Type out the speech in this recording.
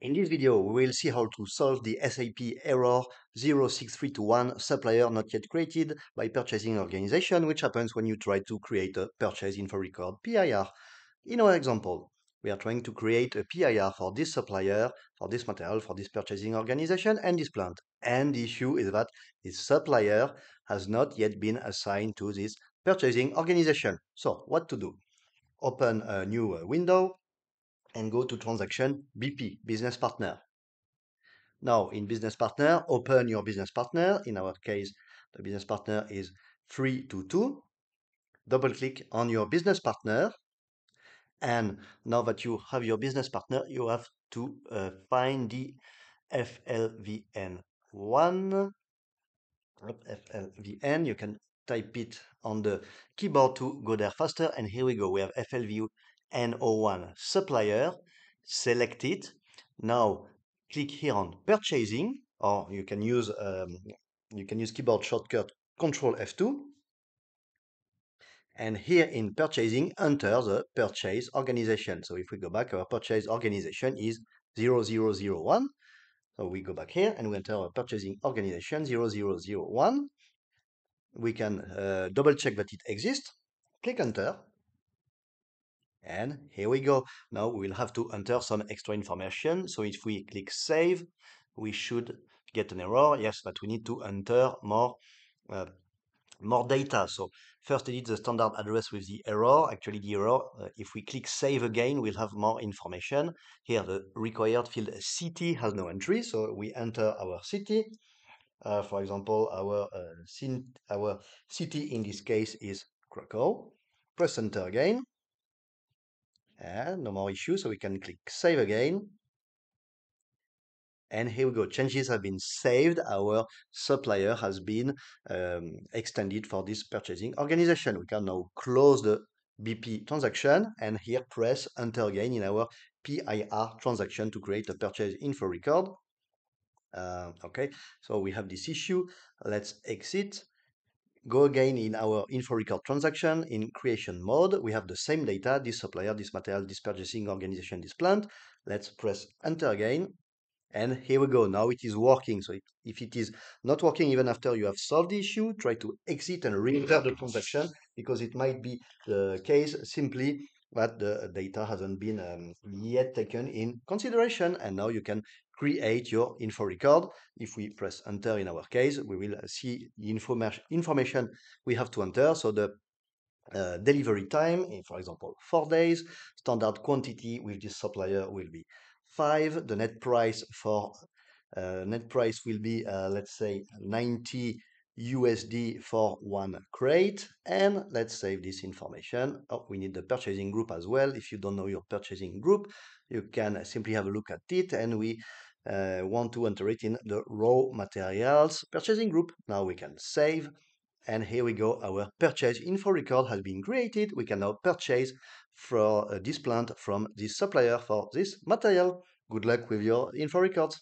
In this video, we will see how to solve the SAP error 06321 supplier not yet created by purchasing organization, which happens when you try to create a purchase info record PIR. In our example, we are trying to create a PIR for this supplier, for this material, for this purchasing organization and this plant. And the issue is that this supplier has not yet been assigned to this purchasing organization. So what to do? Open a new window and go to transaction BP, business partner. Now in business partner, open your business partner. In our case, the business partner is 322. Double click on your business partner. And now that you have your business partner, you have to find the FLVN01. FLVN, you can type it on the keyboard to go there faster. And here we go, we have FLVN01 supplier. Select it. Now click here on purchasing, or you can use keyboard shortcut Ctrl F2, and here in purchasing enter the purchase organization. So if we go back, our purchase organization is 0001. So we go back here and we enter our purchasing organization 0001. We can double check that it exists, click enter. And here we go. Now we'll have to enter some extra information. So if we click save, we should get an error. Yes, but we need to enter more data. So first edit the standard address with the error. Actually the error, if we click save again, we'll have more information. Here the required field city has no entry. So we enter our city. For example, our city in this case is Krakow. Press enter again. And no more issues, so we can click save again. And here we go, changes have been saved. Our supplier has been extended for this purchasing organization. We can now close the BP transaction and here press enter again in our PIR transaction to create a purchase info record. Okay, so we have this issue. Let's exit. Go again in our info record transaction in creation mode. We have the same data, this supplier, this material, this purchasing organization, this plant. Let's press enter again. And here we go. Now it is working. So if it is not working even after you have solved the issue, try to exit and re-enter the transaction, because it might be the case simply that the data hasn't been yet taken in consideration. And now you can create your info record. If we press enter in our case, we will see the information we have to enter. So the delivery time, for example, 4 days, standard quantity with this supplier will be 5. The net price for will be, let's say, 90 USD for 1 crate. And let's save this information. Oh, we need the purchasing group as well. If you don't know your purchasing group, you can simply have a look at it, and we want to enter it in the raw materials purchasing group. Now we can save, and here we go, our purchase info record has been created. We can now purchase for this plant from this supplier for this material. Good luck with your info records.